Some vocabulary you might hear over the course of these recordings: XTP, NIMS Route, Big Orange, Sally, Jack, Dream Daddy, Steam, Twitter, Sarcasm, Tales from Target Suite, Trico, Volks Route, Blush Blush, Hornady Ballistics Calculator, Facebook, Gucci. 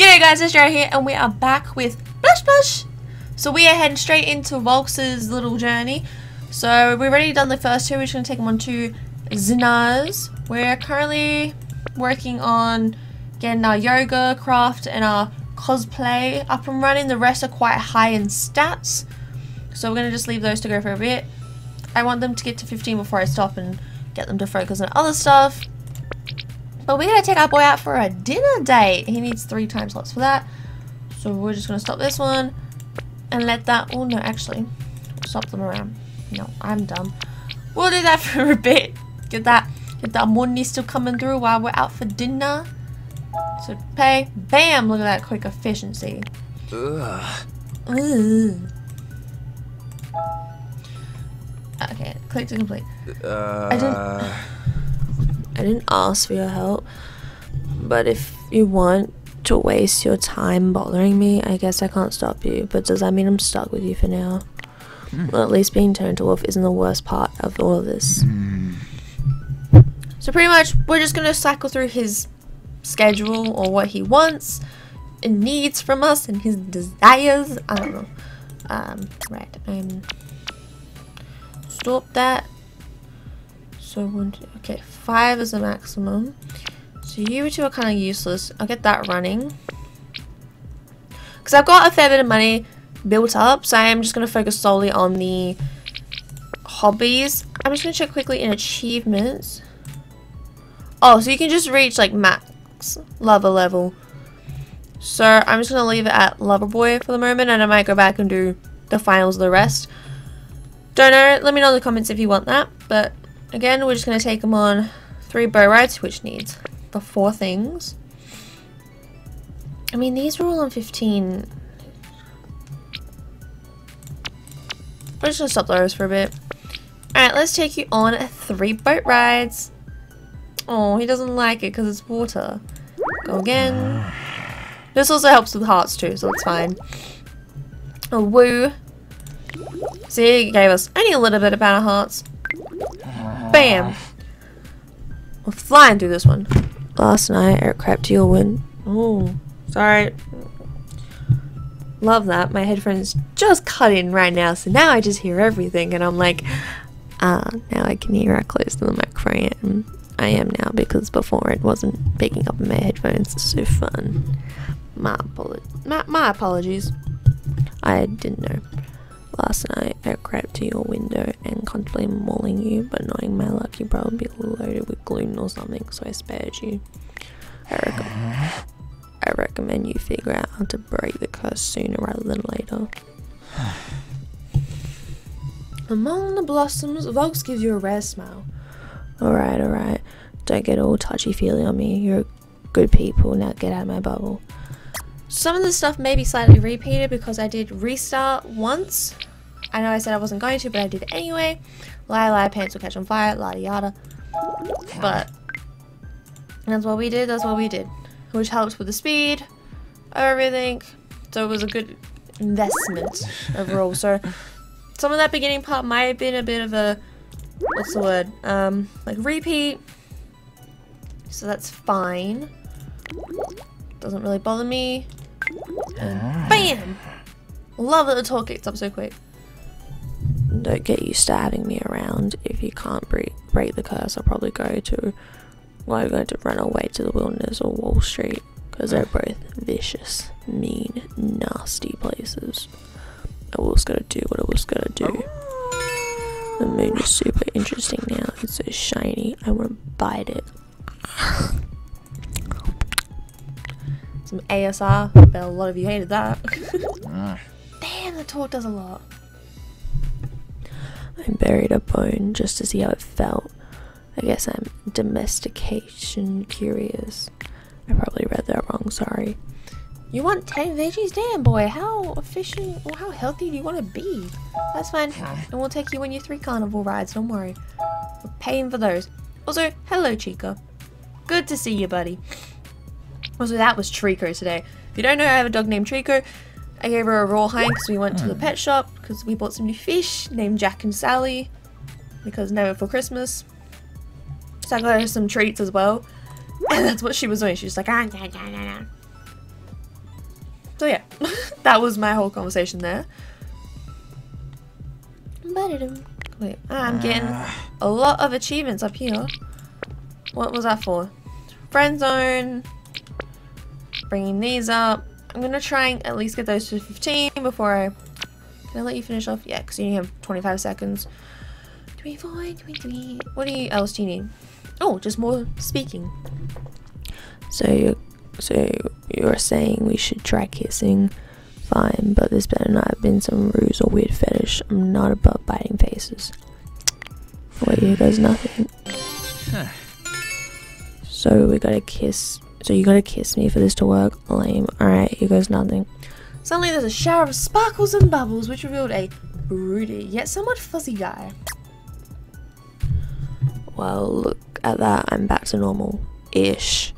G'day guys, it's Jack here and we are back with Blush Blush. So we are heading straight into Volks's little journey. So we've already done the first two, we're just going to take them on to Zina's. We're currently working on getting our yoga, craft and our cosplay up and running. The rest are quite high in stats. So we're going to just leave those to go for a bit. I want them to get to 15 before I stop and get them to focus on other stuff. But we're going to take our boy out for a dinner date. He needs 3 time slots for that. So we're just going to stop this one and let that... Oh, no, actually. Stop them around. No, I'm dumb. We'll do that for a bit. Get that money still coming through while we're out for dinner. So pay. Bam! Look at that quick efficiency. Ugh. Ooh. Okay, click to complete. I didn't ask for your help, but if you want to waste your time bothering me, I guess I can't stop you, but does that mean I'm stuck with you for now? Well, at least being turned to wolf isn't the worst part of all of this. So pretty much, we're just going to cycle through his schedule or what he wants and needs from us and his desires. I don't know. Right. Stop that. So 1, 2, okay, 5 is the maximum. So you two are kind of useless. I'll get that running. Because I've got a fair bit of money built up, so I'm just going to focus solely on the hobbies. I'm just going to check quickly in achievements. Oh, so you can just reach like max lover level. So I'm just going to leave it at lover boy for the moment, and I might go back and do the finals of the rest. Don't know, let me know in the comments if you want that, but... Again, we're just going to take them on 3 bow rides, which needs the 4 things. I mean, these were all on 15. We're just going to stop those for a bit. Alright, let's take you on 3 boat rides. Oh, he doesn't like it because it's water. Go again. This also helps with hearts too, so it's fine. Oh, woo. See, he gave us only a little bit about our hearts. Bam! We're flying through this one. Last night, Eric crept to your win. Oh, sorry. Love that. My headphones just cut in right now, so now I just hear everything, and I'm like, now I can hear how close to the microphone I am now, because before it wasn't picking up in my headphones. It's so fun. My apologies. I didn't know. Last night, I crept to your window and contemplated mauling you, but knowing my luck, you'd probably be loaded with gluten or something, so I spared you. I recommend you figure out how to break the curse sooner rather than later. Among the blossoms, Volks gives you a rare smile. Alright. Don't get all touchy-feely on me. You're good people, now get out of my bubble. Some of the stuff may be slightly repeated because I did restart once. I know I said I wasn't going to, but I did anyway. Lie, lie, pants will catch on fire, la yada. But that's what we did. Which helps with the speed, everything. So it was a good investment overall. So some of that beginning part might have been a bit of a, what's the word? Like repeat. So that's fine. Doesn't really bother me. And BAM! Love that the talk gets up so quick. Don't get used to having me around. If you can't break the curse, I'll probably go to run away to the wilderness or Wall Street, because they're both vicious, mean, nasty places. I was gonna do what I was gonna do. The moon is super interesting now. It's so shiny. I wanna bite it. Some ASR, I bet a lot of you hated that. Damn, the talk does a lot. I buried a bone just to see how it felt. I guess I'm domestication curious. I probably read that wrong, sorry. You want 10 veggies? Damn boy, how efficient or how healthy do you want to be? That's fine, and we'll take you on your 3 carnival rides, don't worry. We're paying for those. Also, hello Chica. Good to see you, buddy. Also, that was Trico today. If you don't know, I have a dog named Trico. I gave her a raw hind because we went to the pet shop because we bought some new fish named Jack and Sally because never for Christmas. So I got her some treats as well. And that's what she was doing. She was like, ah, nah, nah, nah, nah. So yeah, that was my whole conversation there. Wait, I'm getting a lot of achievements up here. What was that for? Friend zone. Bringing these up. I'm going to try and at least get those to 15 before I... Can I let you finish off? Yeah, because you only have 25 seconds. 24, 23... What else do you need? Oh, just more speaking. So you're saying we should try kissing? Fine, but this better not have been some ruse or weird fetish. I'm not above biting faces. Well, here goes nothing. Huh. So we gotta kiss... So you gotta kiss me for this to work? Lame. Alright, here goes nothing. Suddenly there's a shower of sparkles and bubbles which revealed a broody yet somewhat fuzzy guy. Well, look at that. I'm back to normal. Ish.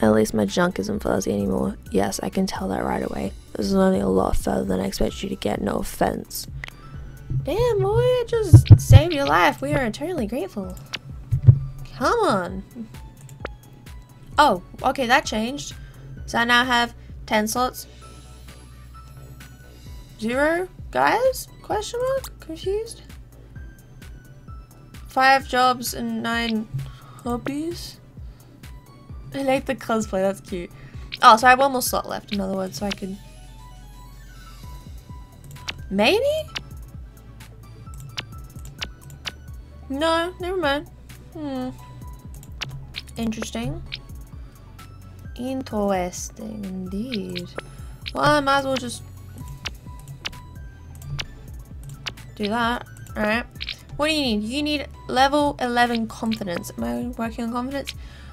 At least my junk isn't fuzzy anymore. Yes, I can tell that right away. This is only a lot further than I expect you to get, no offense. Damn, boy, I just saved your life. We are eternally grateful. Come on. Oh, okay, that changed. So I now have 10 slots. 0 guys? Question mark? Confused? 5 jobs and 9 hobbies? I like the cosplay, that's cute. Oh, so I have one more slot left, in other words, so I could... Maybe? No, never mind. Hmm. Interesting. Interesting indeed. Well, I might as well just do that. Alright. What do you need? You need level 11 confidence. Am I working on confidence?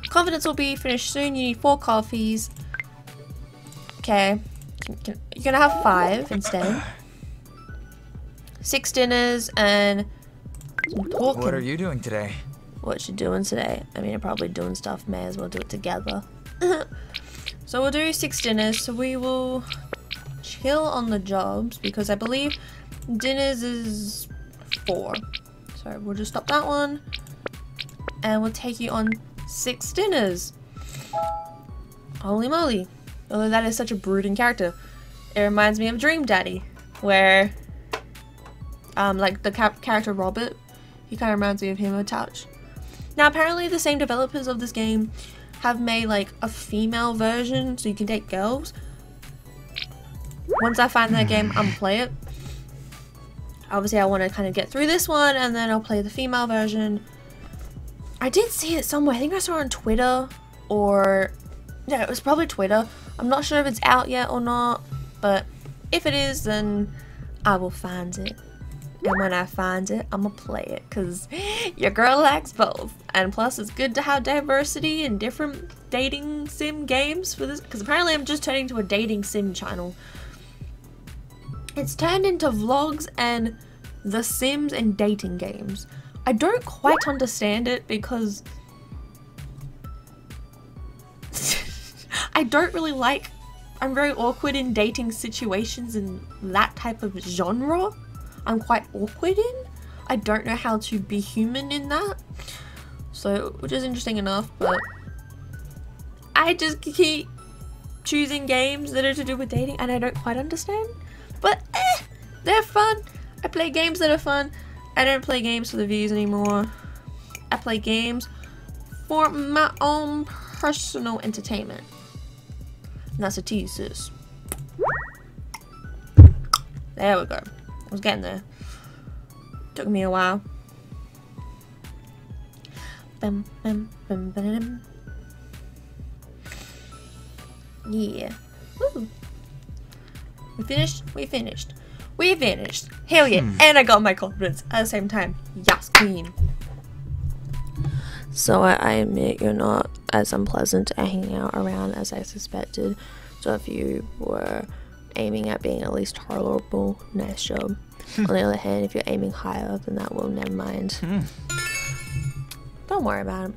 Confidence will be finished soon. You need 4 coffees. Okay. You're gonna have 5 instead. 6 dinners and some talking. What are you doing today? What you doing today? I mean, I'm probably doing stuff. May as well do it together. So we'll do 6 dinners. So we will chill on the jobs because I believe dinners is 4. So we'll just stop that one and we'll take you on 6 dinners. Holy moly. Although that is such a brooding character. It reminds me of Dream Daddy where like the character Robert, he kind of reminds me of him a touch. Now apparently the same developers of this game have made like a female version so you can date girls. Once I find that game, I'm gonna play it. Obviously I want to kind of get through this one and then I'll play the female version. I did see it somewhere. I think I saw it on Twitter or... Yeah, it was probably Twitter. I'm not sure if it's out yet or not, but if it is, then I will find it. And when I find it, I'm gonna play it because your girl lacks both. And plus it's good to have diversity in different dating sim games for this. Because apparently I'm just turning to a dating sim channel. It's turned into vlogs and The Sims and dating games. I don't quite understand it because I don't really like... I'm very awkward in dating situations and that type of genre. I'm quite awkward in. I don't know how to be human in that. So, which is interesting enough, but I just keep choosing games that are to do with dating and I don't quite understand. But they're fun. I play games that are fun. I don't play games for the views anymore. I play games for my own personal entertainment. And that's a T, sis. There we go. I was getting there. Took me a while. Yeah. Woo. We finished? We finished. We finished. Hell yeah. And I got my confidence at the same time. Yes, queen. So I admit you're not as unpleasant to hang out around as I suspected. So if you were aiming at being at least tolerable, nice job. On the other hand, if you're aiming higher, then that will never mind. Don't worry about it.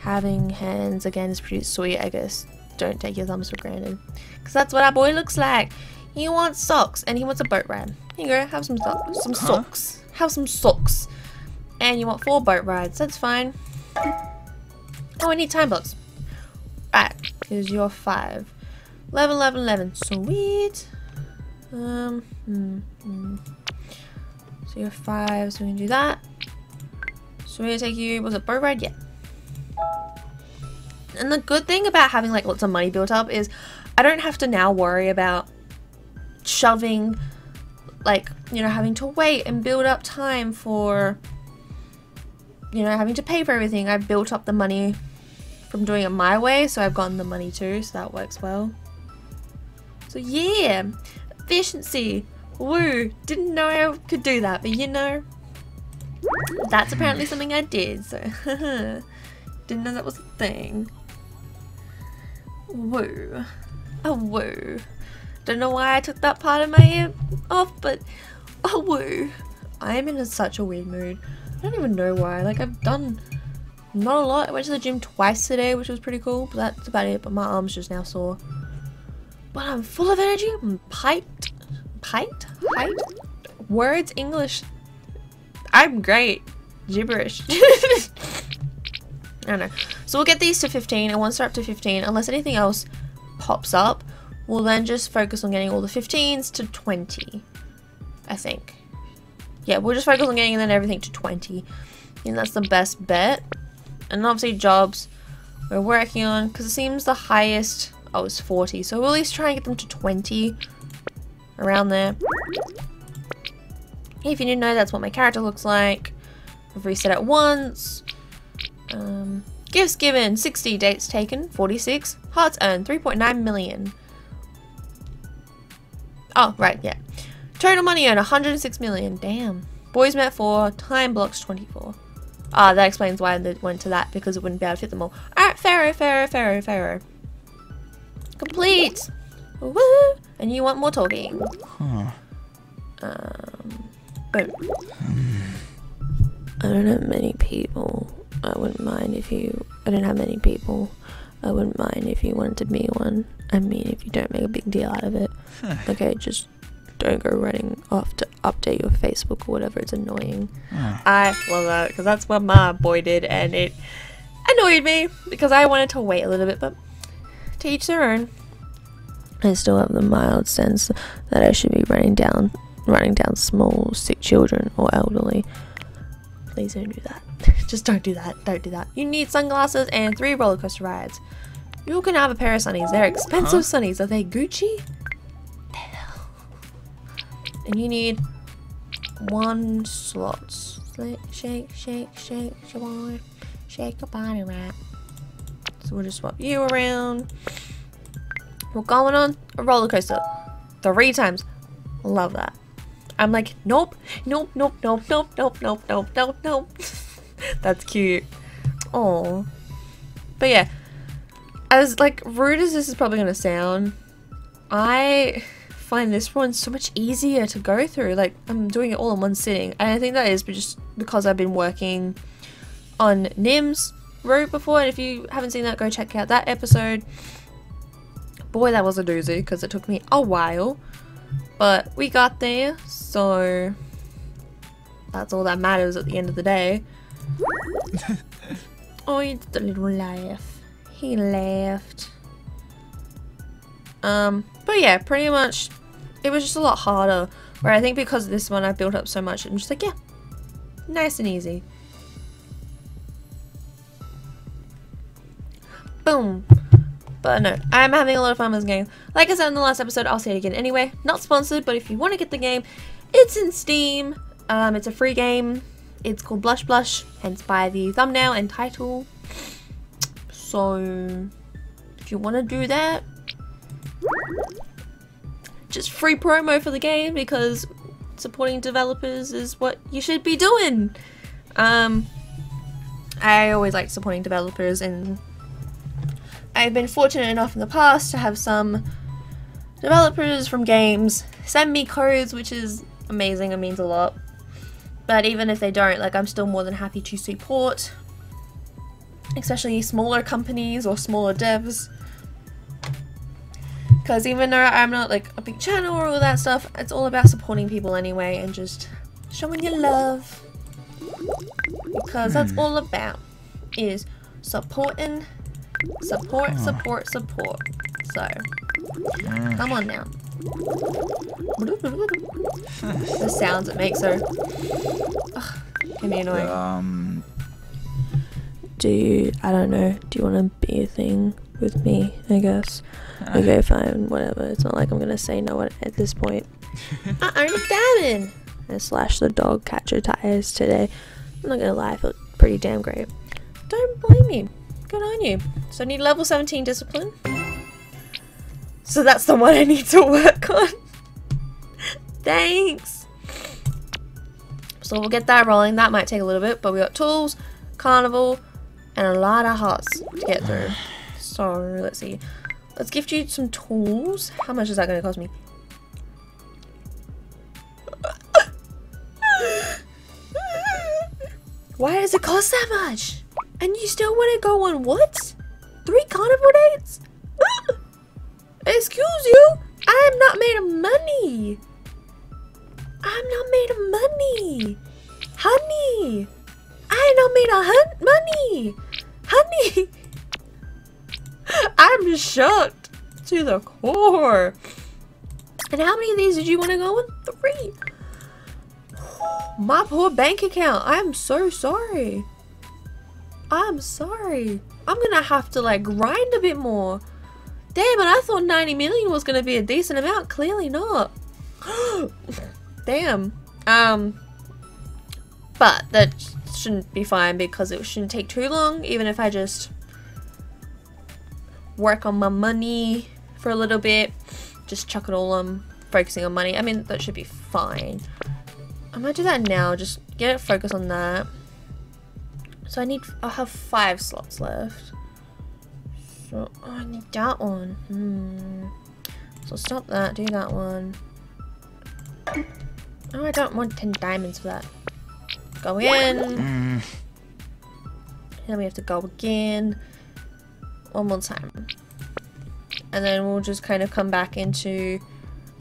Having hands again is pretty sweet, I guess. Don't take your thumbs for granted. Because that's what our boy looks like. He wants socks and he wants a boat ride. Here you go, have some socks. Have some socks. And you want 4 boat rides, that's fine. Oh, I need time blocks. Right, here's your 5. Level, level, 11. Sweet. So you're 5, so we can do that. So we're gonna take you, was it boat ride? Yeah. And the good thing about having like lots of money built up is I don't have to now worry about shoving, like, you know, having to wait and build up time for, you know, having to pay for everything. I've built up the money from doing it my way, so I've gotten the money too, so that works well. So yeah, efficiency, woo, didn't know I could do that, but you know, that's apparently something I did, so didn't know that was a thing. Woo, oh woo. Don't know why I took that part of my hair off, but oh woo. I am in such a weird mood. I don't even know why. Like, I've done not a lot. I went to the gym twice today, which was pretty cool, but that's about it. But my arm's just now sore. But I'm full of energy. I'm piped. Piped? Piped? Words, English. I'm great. Gibberish. I don't know. So we'll get these to 15, and once they're up to 15, unless anything else pops up, we'll then just focus on getting all the 15s to 20, I think. Yeah, we'll just focus on getting then everything to 20. I think that's the best bet. And obviously jobs we're working on, because it seems the highest, oh, it's 40. So we'll at least try and get them to 20, around there. If you didn't know, that's what my character looks like. I've reset it once. Gifts given, 60, dates taken, 46, hearts earned, 3.9 million. Oh, right, yeah. Total money earned, 106 million. Damn. Boys met 4, time blocks 24. Ah, that explains why they went to that, because it wouldn't be able to fit them all. Alright, Pharaoh. Complete! Woo! And you want more talking. Huh. Boom. I don't have many people. I wouldn't mind if you wanted to be one. I mean, if you don't make a big deal out of it. Okay, just don't go running off to update your Facebook or whatever. It's annoying. I love that, because that's what my boy did, and it annoyed me because I wanted to wait a little bit, but to each their own. I still have the mild sense that I should be running down small, sick children or elderly. Please don't do that. Just don't do that. Don't do that. You need sunglasses and 3 roller coaster rides. You can have a pair of sunnies. They're expensive sunnies. Are they Gucci? And you need 1 slots. Shake your body, right? So we'll just swap you around. We're going on a roller coaster 3 times. Love that. I'm like, nope. That's cute. Oh, but yeah. As like rude as this is probably gonna sound, I find this one so much easier to go through. Like, I'm doing it all in one sitting, and I think that is just because I've been working on NIMS Route before. And if you haven't seen that, go check out that episode. Boy, that was a doozy, because it took me a while, but we got there. So that's all that matters at the end of the day. Oh, it's the little laugh. He left. But yeah, pretty much it was just a lot harder, where I think because of this one I built up so much, I'm just like, yeah, nice and easy. Boom. But no, I'm having a lot of fun with this game. Like I said in the last episode, I'll say it again anyway. Not sponsored, but if you want to get the game, it's in Steam. It's a free game. It's called Blush Blush, hence by the thumbnail and title. So if you want to do that, just free promo for the game, because supporting developers is what you should be doing. I always like supporting developers, and I've been fortunate enough in the past to have some developers from games send me codes, which is amazing. It means a lot. But even if they don't, like, I'm still more than happy to support, especially smaller companies or smaller devs, because even though I'm not like a big channel or all that stuff, it's all about supporting people anyway, and just showing your love, because that's all about, is supporting, support. So Come on now. The sounds it makes are... Ugh, can be annoying. I don't know. Do you want to be a thing with me, I guess? Okay, fine, whatever. It's not like I'm going to say no at this point. I'm down. I slashed the dog catcher tires today. I'm not going to lie, I felt pretty damn great. Don't blame me. Good on you. So I need level 17 discipline. So that's the one I need to work on. Thanks. So we'll get that rolling. That might take a little bit, but we got tools, carnival, and a lot of hearts to get through. So let's see. Let's gift you some tools. How much is that going to cost me? Why does it cost that much? And you still want to go on what? 3 carnival dates? Excuse you, I'm not made of money. I'm not made of money. Honey, I'm not made of money. Honey, I'm shocked to the core. And how many of these did you want to go on? 3. My poor bank account. I'm so sorry. I'm sorry. I'm gonna have to like grind a bit more. Damn, and I thought 90 million was going to be a decent amount. Clearly not. Damn. But that shouldn't be fine because it shouldn't take too long. Even if I just work on my money for a little bit. Just chuck it all on focusing on money. I mean, that should be fine. I might do that now. Just get it focused on that. So I'll have 5 slots left. Oh, I need that one. So stop that, do that one. Oh, I don't want 10 diamonds for that. Go in. And then we have to go again. One more time. And then we'll just kind of come back into...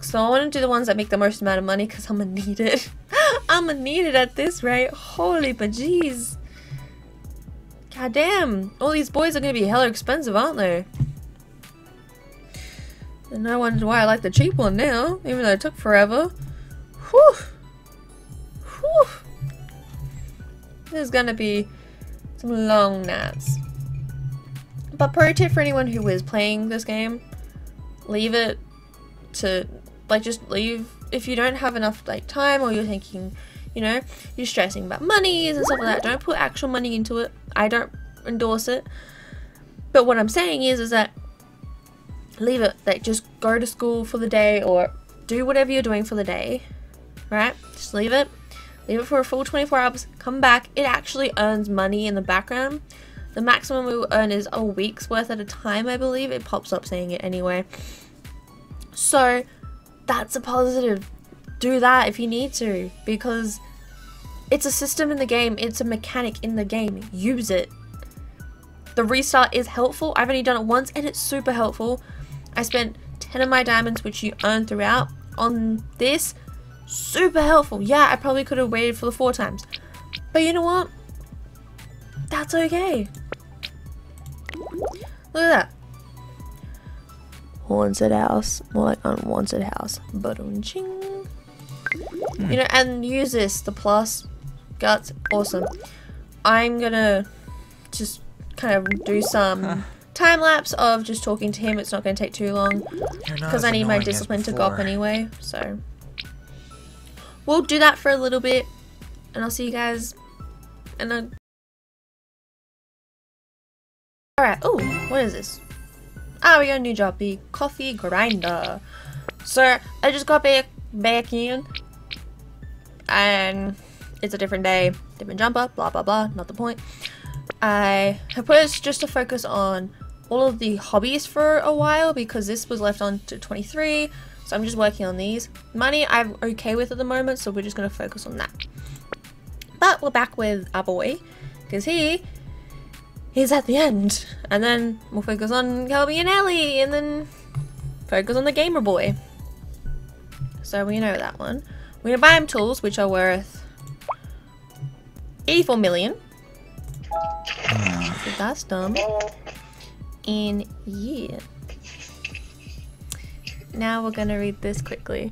So I want to do the ones that make the most amount of money because I'm going to need it. I'm going to need it at this rate. Holy bejeez. God damn, all these boys are gonna be hella expensive, aren't they? And I wonder why I like the cheap one now, even though it took forever. Whew! Whew! There's gonna be some long nights. But pro tip for anyone who is playing this game, leave it to, like, just leave. If you don't have enough, like, time or you're thinking, you know, you're stressing about monies and stuff like that, don't put actual money into it. I don't endorse it. But what I'm saying is that leave it. Like, just go to school for the day or do whatever you're doing for the day, right? Just leave it. Leave it for a full 24 hours. Come back. It actually earns money in the background. The maximum we will earn is a week's worth at a time, I believe. It pops up saying it anyway. So that's a positive. Do that if you need to, because it's a system in the game, it's a mechanic in the game. Use it. The restart is helpful. I've only done it once and it's super helpful. I spent 10 of my diamonds, which you earn throughout, on this. Super helpful. Yeah, I probably could have waited for the 4 times, but you know what, that's okay. Look at that. Haunted house, more like unwanted house. Ba-dum-ching. You know, and use this, the plus guts, awesome. I'm gonna just kind of do some time lapse of just talking to him. It's not gonna take too long because I need my discipline to go up anyway, so we'll do that for a little bit and I'll see you guys in a... Alright, oh, what is this? Ah, we got a new job, the coffee grinder. So I just got back in. And it's a different day, different jumper, blah blah blah, not the point. I have put this just to focus on all of the hobbies for a while because this was left on to 23, so I'm just working on these. Money I'm okay with at the moment, so we're just going to focus on that. But we're back with our boy because he's at the end, and then we'll focus on Kelby and Ellie and then focus on the gamer boy. So we know that one. We're going to buy him tools, which are worth 84 million. So that's dumb. And yeah. Now we're gonna read this quickly.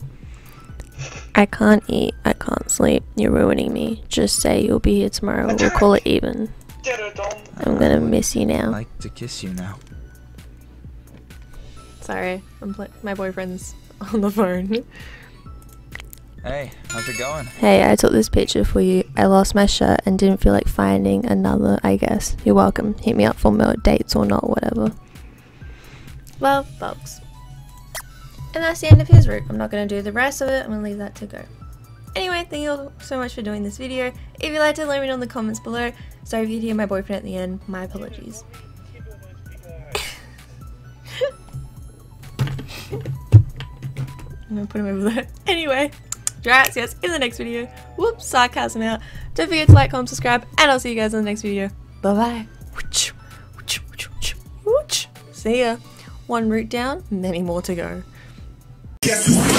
I can't eat, I can't sleep, you're ruining me. Just say you'll be here tomorrow, we'll call it even. I'm gonna miss you now. I'd like to kiss you now. Sorry, my boyfriend's on the phone. Hey, how's it going? Hey, I took this picture for you. I lost my shirt and didn't feel like finding another, I guess. You're welcome. Hit me up for more dates or not, whatever. Well, folks. And that's the end of his route. I'm not going to do the rest of it. I'm going to leave that to go. Anyway, thank you all so much for doing this video. If you'd like to, let me know in the comments below. Sorry if you hear my boyfriend at the end. My apologies. I'm going to put him over there. Anyway. Right, see us in the next video. Whoops, sarcasm out. Don't forget to like, comment, subscribe, and I'll see you guys in the next video. Bye bye. See ya. One route down, many more to go.